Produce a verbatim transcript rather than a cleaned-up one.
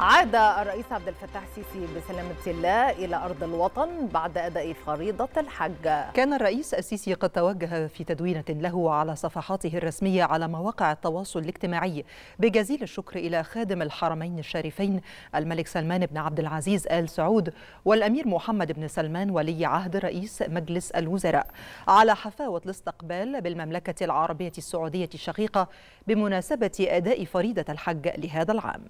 عاد الرئيس عبد الفتاح السيسي بسلامة الله إلى أرض الوطن بعد أداء فريضة الحج. كان الرئيس السيسي قد توجه في تدوينة له على صفحاته الرسمية على مواقع التواصل الاجتماعي بجزيل الشكر إلى خادم الحرمين الشريفين الملك سلمان بن عبد العزيز آل سعود والأمير محمد بن سلمان ولي عهد رئيس مجلس الوزراء على حفاوة الاستقبال بالمملكة العربية السعودية الشقيقة بمناسبة أداء فريضة الحج لهذا العام.